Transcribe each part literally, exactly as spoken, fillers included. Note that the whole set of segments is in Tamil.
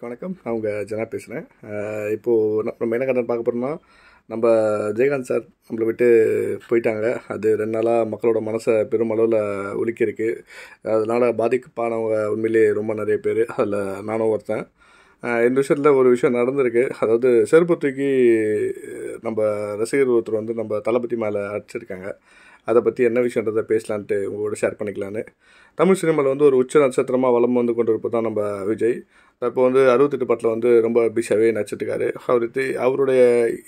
வணக்கம், நான் உங்கள் ஜனா பேசுகிறேன். இப்போது நம்ம என்ன கதை பார்க்க போகிறோம்னா, நம்ம ஜெயகாந்த் சார் நம்மளை விட்டு போயிட்டாங்க. அது ரெண்டு நாளாக மக்களோட மனசை பெருமளவில் ஒலிக்கிருக்கு. அதனால் பாதிக்கப்பானவங்க உண்மையிலேயே ரொம்ப நிறைய பேர், அதில் நானும் ஒருத்தன். இந்த விஷயத்தில் ஒரு விஷயம் நடந்திருக்கு. அதாவது செருப்பு தூக்கி நம்ம ரசிகர் ஒருத்தர் வந்து நம்ம தளபதி மேலே அடிச்சிருக்காங்க. அதை பற்றி என்ன விஷயன்றதை பேசலான்ட்டு உங்களோட ஷேர் பண்ணிக்கலான்னு. தமிழ் சினிமாவில் வந்து ஒரு உச்ச நட்சத்திரமாக வளம் வந்து கொண்டு இருப்போம் தான் நம்ம விஜய். இப்போ வந்து அறுபத்தெட்டு படத்தில் வந்து ரொம்ப பிஸியாகவே நடிச்சிட்ருக்காரு. அவருக்கு அவருடைய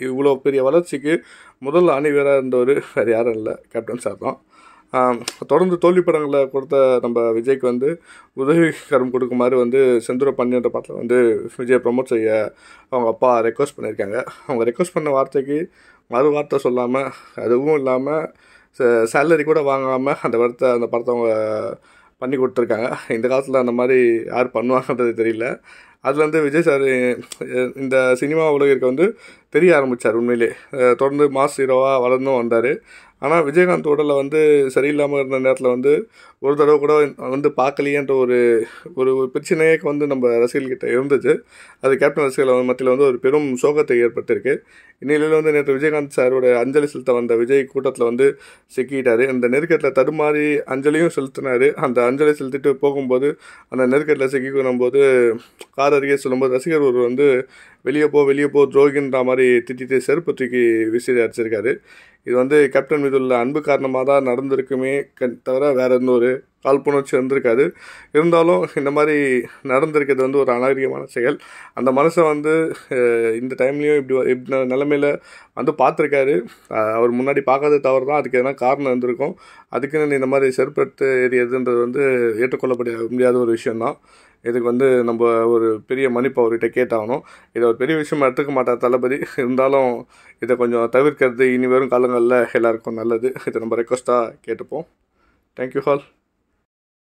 இவ்வளோ பெரிய வளர்ச்சிக்கு முதல் அணிவராக இருந்தவர் வேறு யாரும் இல்லை, கேப்டன் சார் தான். தொடர்ந்து தோல்வி படங்களை கொடுத்த நம்ம விஜய்க்கு வந்து உதவிகரம் கொடுக்குமாறு வந்து செந்தூர பன்னின்ற படத்தில் வந்து விஜயை ப்ரமோட் செய்ய அவங்க அப்பா ரெக்வஸ்ட் பண்ணியிருக்காங்க. அவங்க ரெக்வஸ்ட் பண்ண வார்த்தைக்கு மறு வார்த்தை சொல்லாமல், அதுவும் இல்லாமல் சேலரி கூட வாங்காமல் அந்த படத்தை அந்த படத்தை அவங்க பண்ணி கொடுத்துருக்காங்க. இந்த காலத்தில் அந்த மாதிரி யார் பண்ணுவாங்கன்றது தெரியல. அதுலேருந்து விஜய் சார் இந்த சினிமா உலகிற்கு வந்து தெரிய ஆரம்பித்தார். உண்மையிலே தொடர்ந்து மாஸ் ஹீரோவாக வளர்ந்தும் வந்தார். ஆனால் விஜயகாந்த் உடலை வந்து சரியில்லாமல் இருந்த நேரத்தில் வந்து ஒரு தடவை கூட வந்து பார்க்கலையேன்ற ஒரு ஒரு பிரச்சனையே வந்து நம்ம ரசிகர்கிட்ட இருந்துச்சு. அது கேப்டன் ரசிகர்கள் மத்தியில் வந்து ஒரு பெரும் சோகத்தை ஏற்பட்டிருக்கு. இந்நிலையில் வந்து நேற்று விஜயகாந்த் சாரோட அஞ்சலி செலுத்த வந்த விஜய் கூட்டத்தில் வந்து சிக்கிட்டார். அந்த நெருக்கத்தில் தடுமாறி அஞ்சலியும் செலுத்தினார். அந்த அஞ்சலி செலுத்திட்டு போகும்போது அந்த நெருக்கத்தில் சிக்கிக்கணும் போது கார் அருகே சொல்லும்போது ரசிகர் ஒரு வந்து வெளியே போ வெளியே போ துரோகின்ற மாதிரி திட்டிட்டு செருப்பு தூக்கி விசி அடிச்சிருக்காரு. இது வந்து கேப்டன் மீது உள்ள அன்பு காரணமாக தான் நடந்திருக்குமே தவிர வேறு எந்த ஒரு காழ்ப்புணர்ச்சி இருந்திருக்காது. இருந்தாலும் இந்த மாதிரி நடந்திருக்கிறது வந்து ஒரு அநாகரிகமான செயல். அந்த மனுஷன் வந்து இந்த டைம்லேயும் இப்படி இப்படி நிலமையில் வந்து பார்த்துருக்காரு. அவர் முன்னாடி பார்க்காத தவறு தான், அதுக்கு எதனா காரணம் இருந்திருக்கும். அதுக்குன்னு இந்த மாதிரி செருப்பெடுத்து எறியதுன்றது வந்து ஏற்றுக்கொள்ளப்பட முடியாத ஒரு விஷயந்தான். இதுக்கு வந்து நம்ம ஒரு பெரிய மன்னிப்பு அவர்கிட்ட கேட்டாகணும். இதை ஒரு பெரிய விஷயமா எடுத்துக்க மாட்டார் தளபதி. இருந்தாலும் இதை கொஞ்சம் தவிர்க்கிறது இனி வரும் காலங்களில் எல்லாருக்கும் நல்லது. இதை நம்ம ரெக்வஸ்ட்டாக கேட்டுப்போம். Thank you hall.